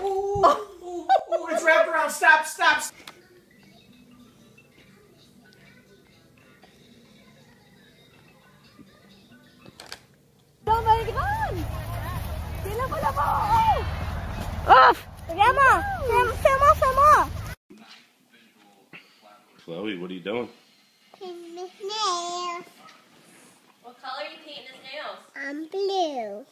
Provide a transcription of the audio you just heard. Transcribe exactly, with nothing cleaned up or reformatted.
Ooh, ooh, ooh, it's wrapped around. Stop, stop. Oh my God! Tiene la cola para abajo. Llama, llama, llama. Chloe, what are you doing? Painting his nails. What color are you painting his nails? I'm blue.